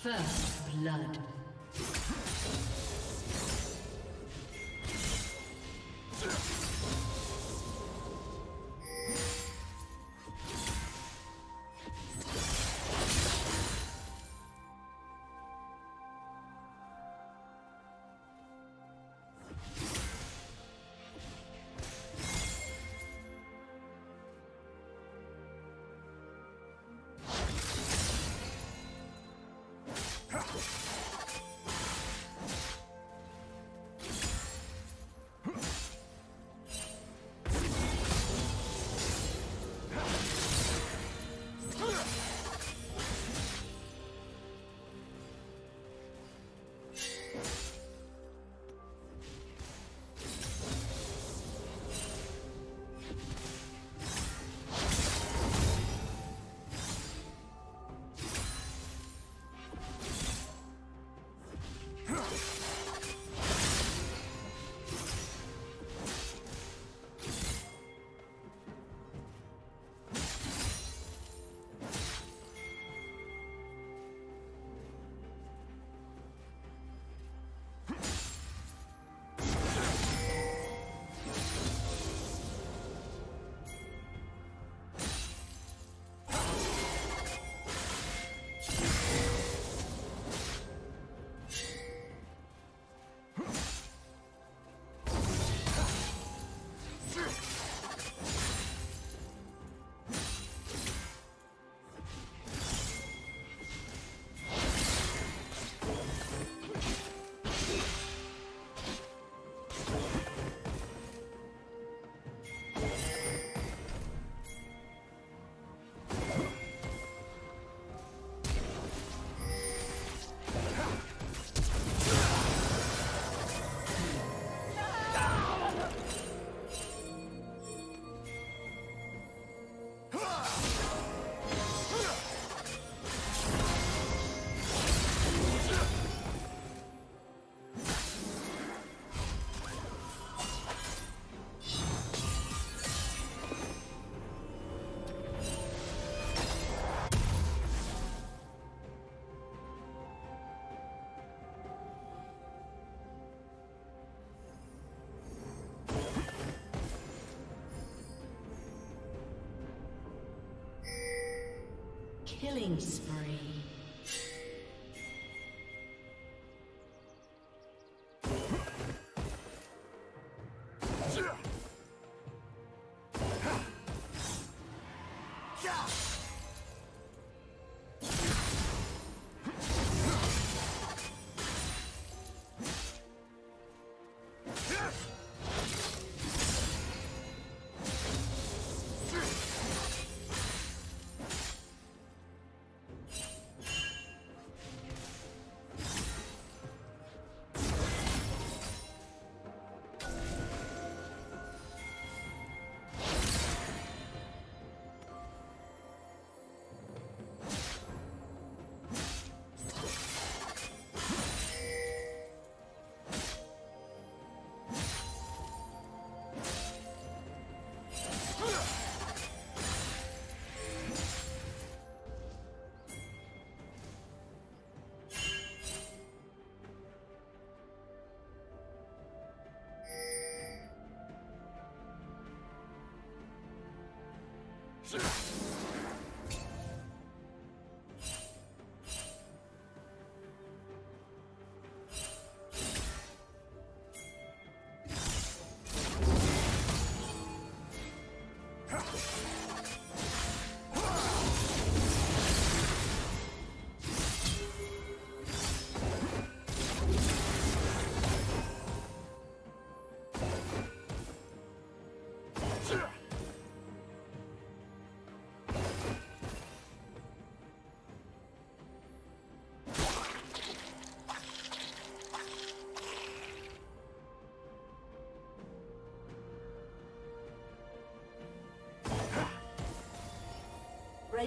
First blood. Killing spree. Sure. The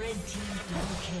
Red team double kill.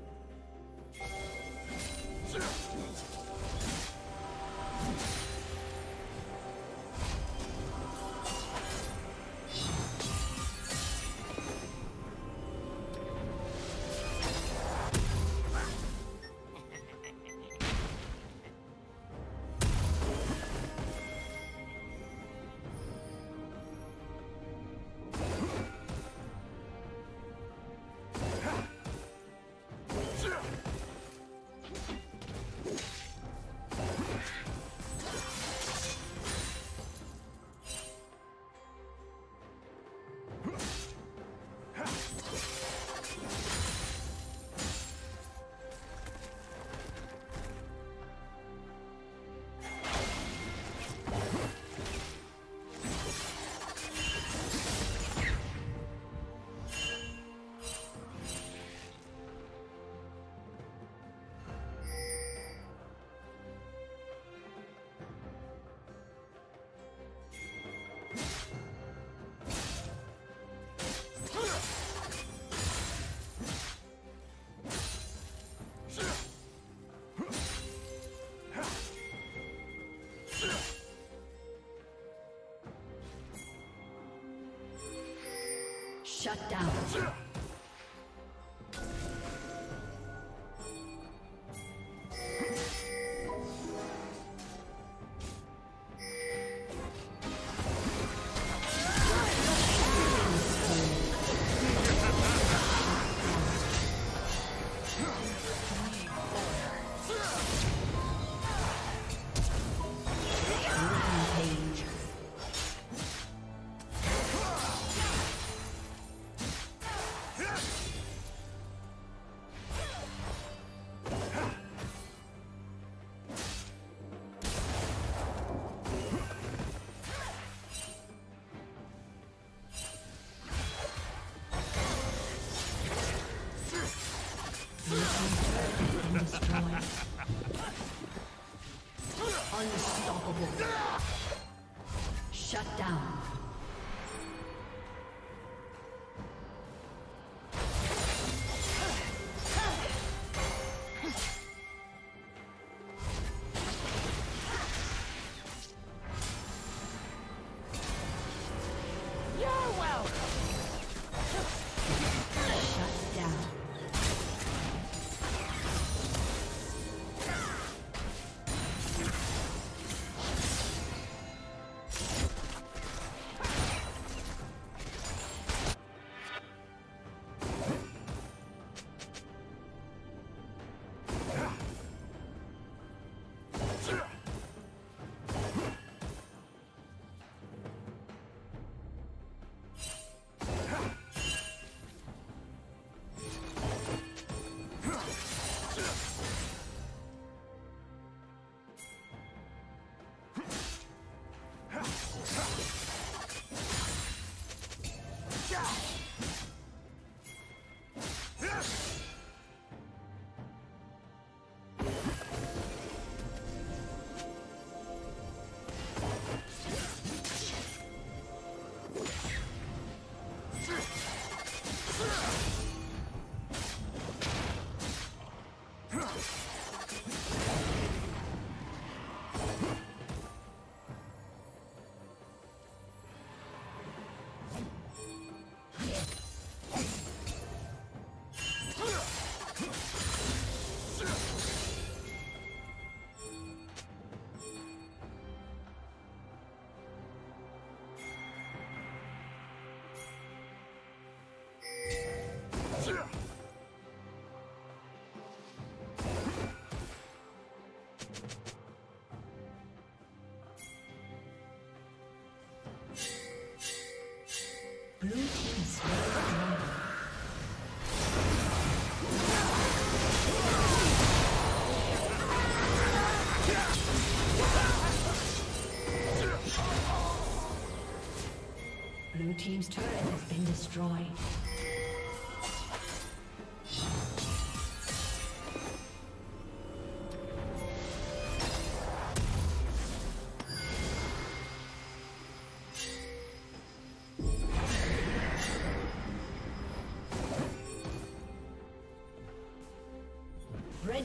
Shut down. Blue Team's turret has been destroyed.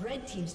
Red team's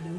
Blue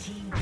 Team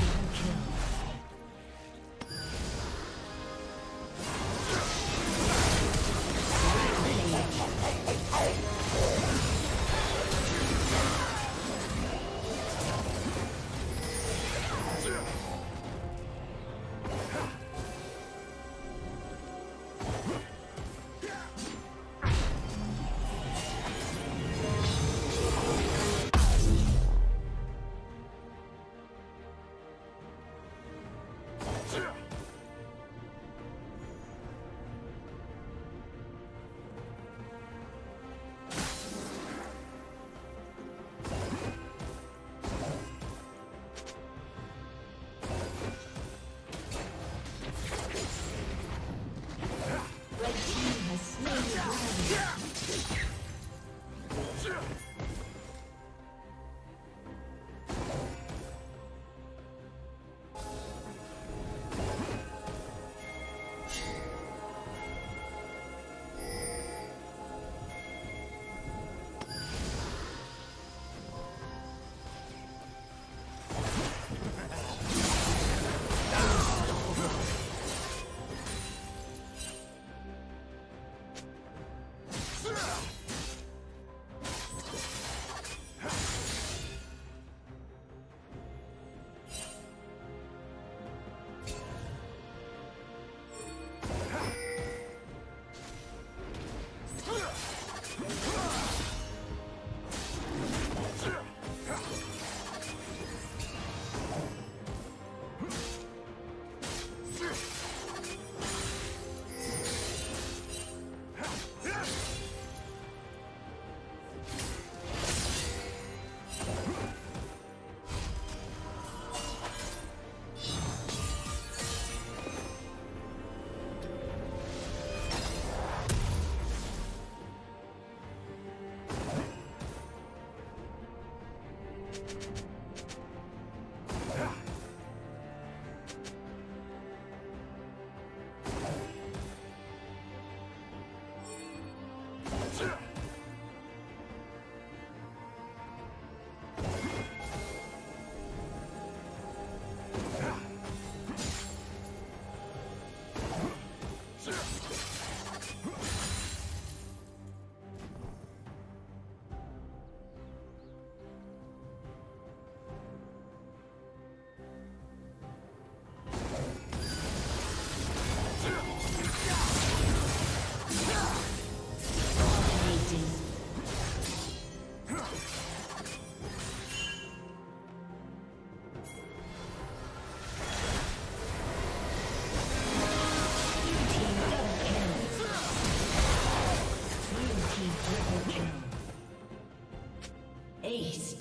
Aced.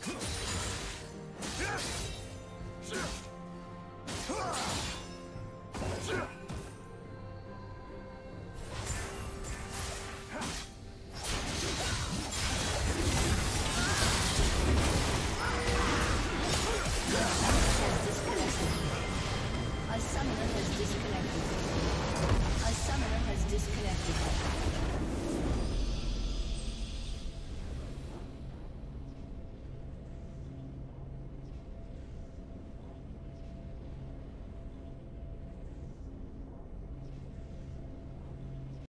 Huh.